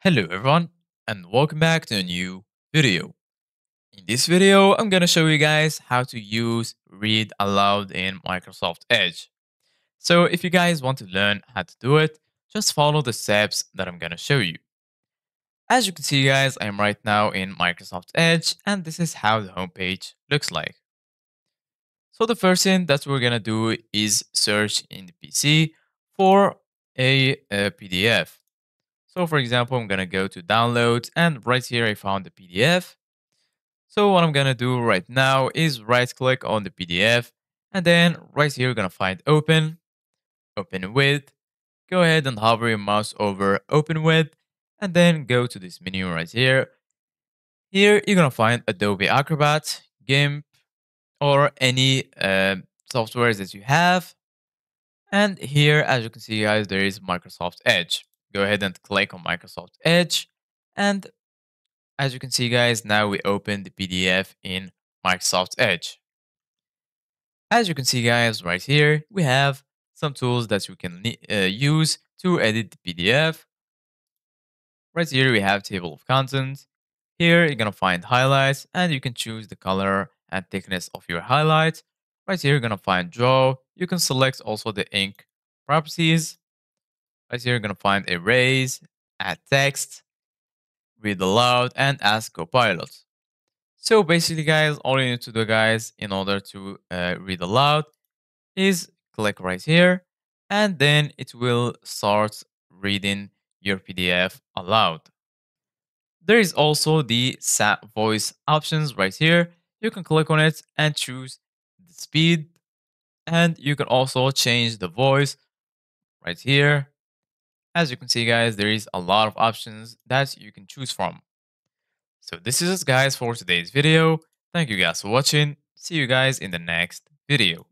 Hello everyone, and welcome back to a new video. In this video, I'm gonna show you guys how to use read aloud in Microsoft Edge. So if you guys want to learn how to do it, just follow the steps that I'm gonna show you. As you can see guys, I'm right now in Microsoft Edge, and this is how the homepage looks like. So the first thing that we're gonna do is search in the PC for a PDF. So for example, I'm going to go to downloads, and right here I found the PDF. So what I'm going to do right now is right click on the PDF, and then right here you're going to find open, open with. Go ahead and hover your mouse over open with, and then go to this menu right here. Here you're going to find Adobe Acrobat, GIMP, or any softwares that you have. And here, as you can see guys, there is Microsoft Edge. Go ahead and click on Microsoft Edge, and as you can see guys, now we open the PDF in Microsoft Edge. As you can see guys, right here we have some tools that you can use to edit the PDF. Right here we have table of contents. Here you're gonna find highlights, and you can choose the color and thickness of your highlights. Right here you're gonna find draw. You can select also the ink properties. Right here, you're going to find erase, add text, read aloud, and ask Copilot. So basically, guys, all you need to do, guys, in order to read aloud is click right here, and then it will start reading your PDF aloud. There is also the voice options right here. You can click on it and choose the speed, and you can also change the voice right here. As you can see guys, there is a lot of options that you can choose from. So this is it guys for today's video. Thank you guys for watching. See you guys in the next video.